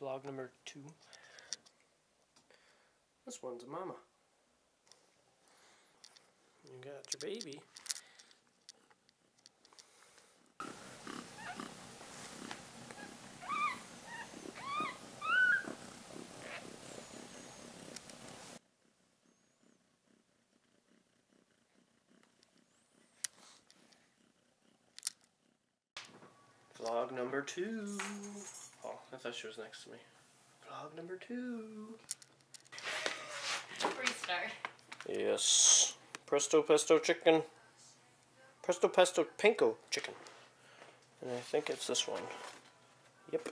vlog number 2. This one's a mama. You got your baby. Vlog number 2. Oh, I thought she was next to me. Vlog number 2. Restart. Yes. Presto Pesto chicken. Presto Pesto Panko chicken. And I think it's this one. Yep.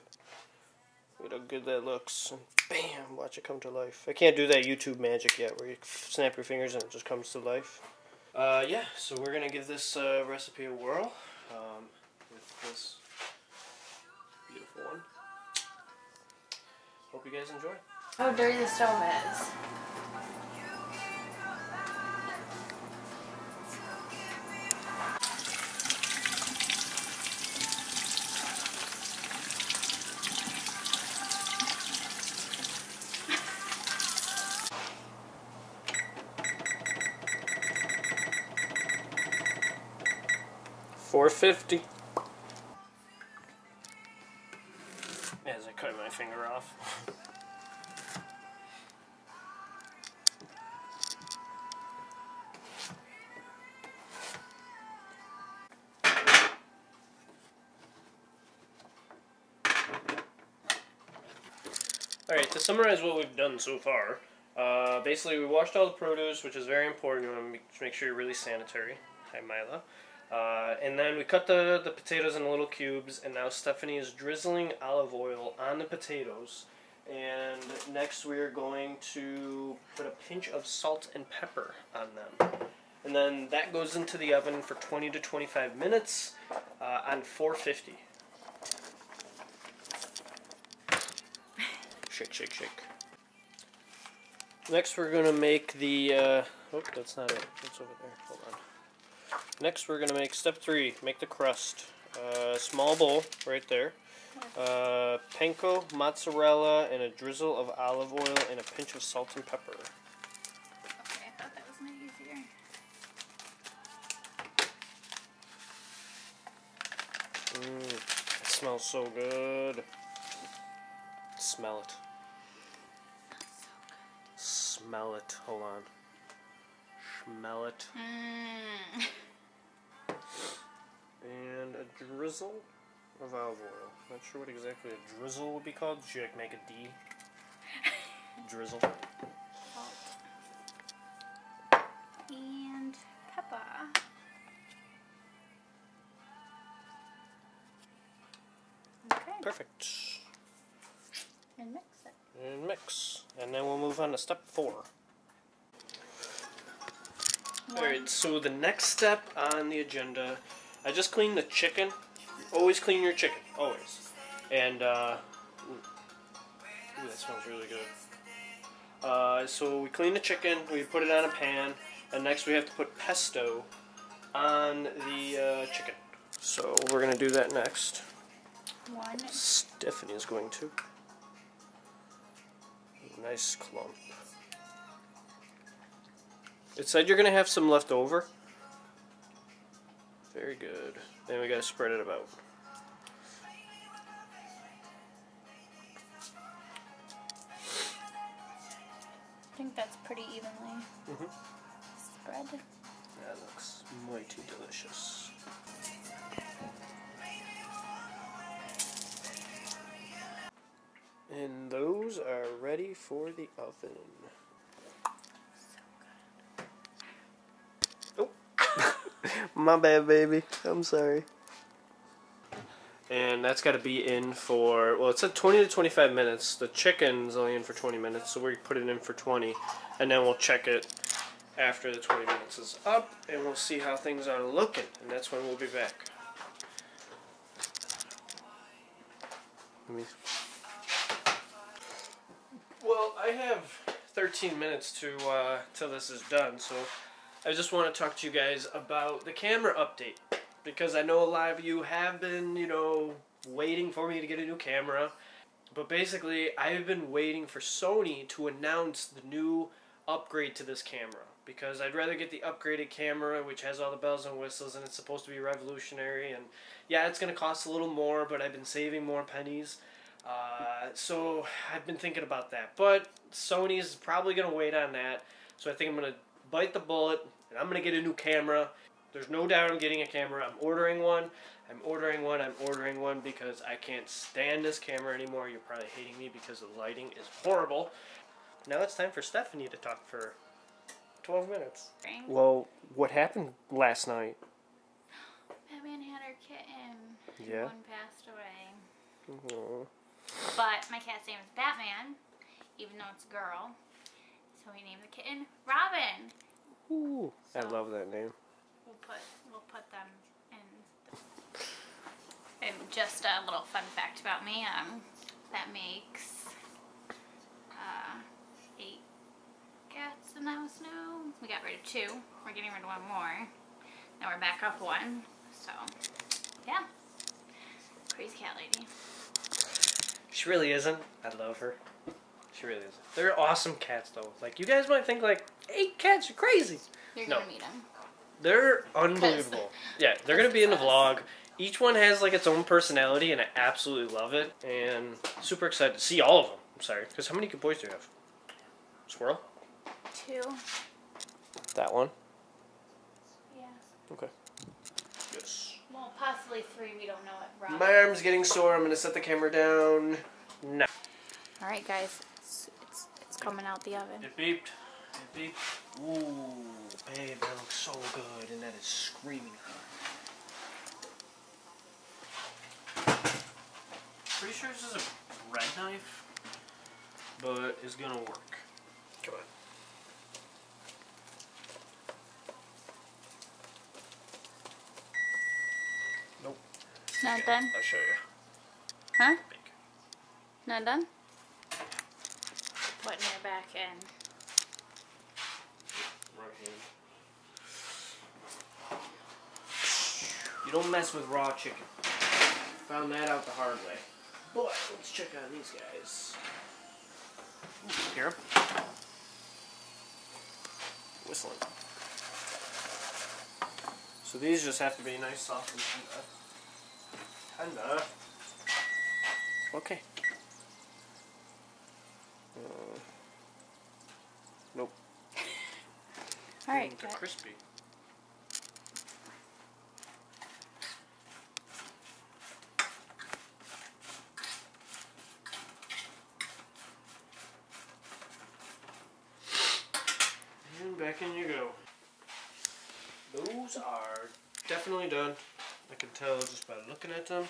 Look how good that looks. And bam! Watch it come to life. I can't do that YouTube magic yet where you snap your fingers and it just comes to life. Yeah, so we're going to give this recipe a whirl. With this beautiful one. Hope you guys enjoy. How dirty the stove is. $4.50. As I cut my finger off. Alright, to summarize what we've done so far, basically we washed all the produce, which is very important. You want to make sure you're really sanitary. Hi, Mila. And then we cut the potatoes in little cubes, and now Stephanie is drizzling olive oil on the potatoes. And next we are going to put a pinch of salt and pepper on them. And then that goes into the oven for 20 to 25 minutes on 450. Shake, shake, shake. Next we're going to make the... oh, that's not it. That's over there. Hold on. Next we're going to make step 3, make the crust. Small bowl right there. Panko, mozzarella, and a drizzle of olive oil and a pinch of salt and pepper. Okay, I thought that was made easier. Mmm, it smells so good. Smell it. Smell it. Hold on. Smell it. Mmm. And a drizzle of olive oil. Not sure what exactly a drizzle would be called. Should I make a D? Drizzle. Salt. And pepper. Okay. Perfect. And mix it. And mix. And then we'll move on to step 4. Alright, so the next step on the agenda, I just cleaned the chicken. Always clean your chicken, always. And, ooh, that smells really good. So we clean the chicken, we put it on a pan, and next we have to put pesto on the chicken. So we're going to do that next. Stephanie is going to. Nice clump. It said you're going to have some left over. Very good. Then we got to spread it about. I think that's pretty evenly spread. That looks mighty delicious. And those are ready for the oven. My bad, baby. I'm sorry. And that's got to be in for, well, it said 20 to 25 minutes. The chicken's only in for 20 minutes, so we put it in for 20. And then we'll check it after the 20 minutes is up, and we'll see how things are looking. And that's when we'll be back. Well, I have 13 minutes till this is done, so... I just want to talk to you guys about the camera update, because I know a lot of you have been, you know, waiting for me to get a new camera, But basically, I've been waiting for Sony to announce the new upgrade to this camera, because I'd rather get the upgraded camera, which has all the bells and whistles, and it's supposed to be revolutionary. And yeah, it's going to cost a little more, but I've been saving more pennies. So I've been thinking about that, but Sony is probably going to wait on that. So I think I'm going to bite the bullet, and I'm going to get a new camera. There's no doubt I'm getting a camera. I'm ordering one because I can't stand this camera anymore. You're probably hating me because the lighting is horrible. Now it's time for Stephanie to talk for 12 minutes. Well, what happened last night? Batman had her kitten. Yeah. One passed away. Aww. But my cat's name is Batman, even though it's a girl. So we named the kitten Robin. Ooh, so I love that name. We'll put them in. And just a little fun fact about me, that makes 8 cats in the house now. We got rid of 2. We're getting rid of 1 more. Now we're back up 1. So yeah, crazy cat lady. She really isn't. I love her. She really isn't. They're awesome cats though. Like, you guys might think like 8 cats are crazy. You're gonna meet them. They're unbelievable. Yeah, they're going to be in the vlog. Each one has like its own personality, and I absolutely love it. And super excited to see all of them. I'm sorry. Because how many good boys do you have? Squirrel? 2. That one? Yeah. Okay. Yes. Well, possibly 3. We don't know it, Rob. My arm's getting sore. I'm going to set the camera down now. All right, guys. It's coming out the oven. It beeped. It beeped. Ooh, babe, that looks so good, and that is screaming hot. Pretty sure this is a bread knife, but it's gonna work. Come on. Nope. Not okay, done? I'll show you. Huh? Bake. Not done? Putting it back in. You don't mess with raw chicken. Found that out the hard way. But let's check on these guys. Ooh, hear 'em? Whistling. So these just have to be nice, soft, and tender. Tender. Okay. Nope. All right, they're crispy. And back in you go. Those are definitely done. I can tell just by looking at them.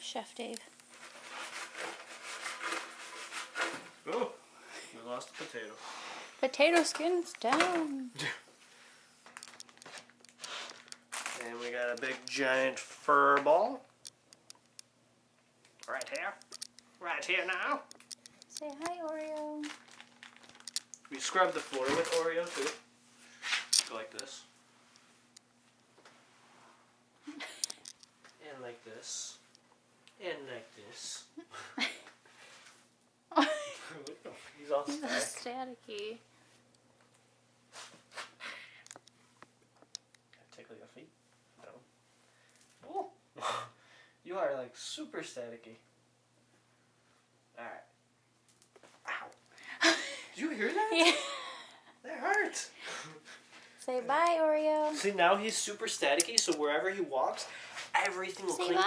Chef Dave. Oh, we lost the potato. Potato skin's down. And we got a big giant fur ball. Right here. Right here now. Say hi, Oreo. We scrub the floor with Oreo too. Go like this. And like this. And like this. He's all staticky. Tickle your feet? No. Oh, you are like super staticky. All right. Ow! Did you hear that? Yeah. That hurts. Say bye, Oreo. See, now he's super staticky, so wherever he walks, everything will cling to him.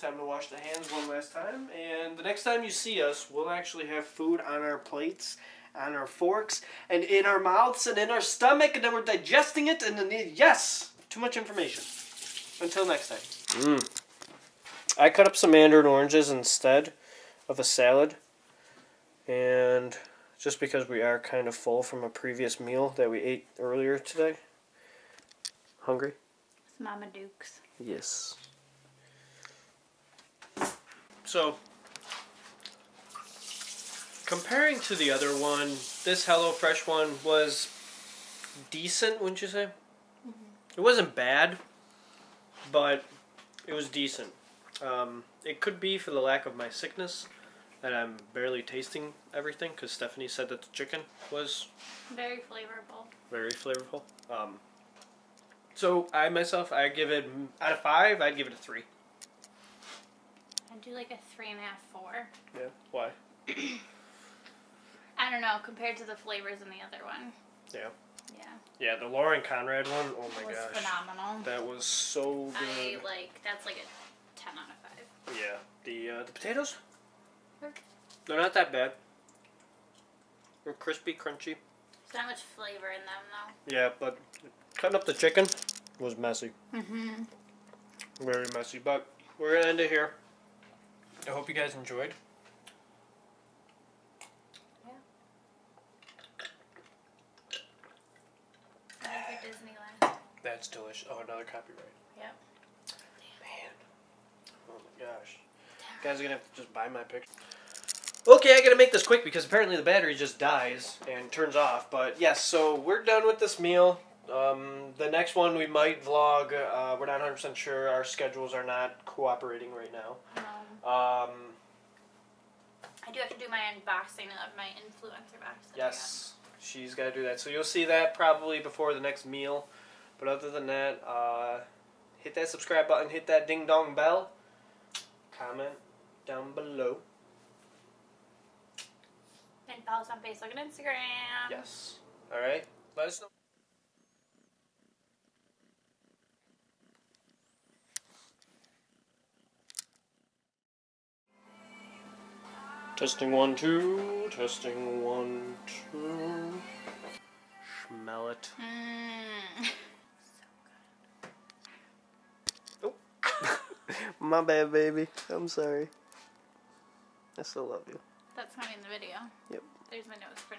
Time to wash the hands one last time, and the next time you see us, we'll actually have food on our plates, on our forks, and in our mouths, and in our stomach, and then we're digesting it, and then, yes! Too much information. Until next time. I cut up some mandarin oranges instead of a salad, and just because we are kind of full from a previous meal that we ate earlier today. Hungry? It's Mama Duke's. Yes. So, comparing to the other one, this Hello Fresh one was decent, wouldn't you say? It wasn't bad, but it was decent. It could be for the lack of my sickness that I'm barely tasting everything, because Stephanie said that the chicken was very flavorful. Very flavorful. So I myself, I give it, out of 5, I'd give it a 3. I'd do like a 3.5, 4. Yeah, why? I don't know, compared to the flavors in the other one. Yeah. Yeah. Yeah, the Lauren Conrad one, oh my gosh. It was phenomenal. That was so good. I like, that's like a 10 out of 5. Yeah. The potatoes, they're not that bad. They're crispy, crunchy. There's not much flavor in them though. Yeah, but cutting up the chicken was messy. Mm-hmm. Very messy, but we're going to end it here. I hope you guys enjoyed. That's delicious. Oh, another copyright. Yep. Man. Oh my gosh. You guys are gonna have to just buy my picture. Okay, I gotta make this quick because apparently the battery just dies and turns off. But yes, so we're done with this meal. The next one we might vlog. We're not 100% sure. Our schedules are not cooperating right now. I do have to do my unboxing of my influencer box. Yes, she's gotta do that. So you'll see that probably before the next meal. But other than that, hit that subscribe button, hit that ding-dong bell, comment down below. And follow us on Facebook and Instagram. Yes. All right. Let us know. Testing 1, 2. Testing 1, 2. Smell it. Mm. My bad, baby. I'm sorry. I still love you. That's not in the video. Yep. There's my nose.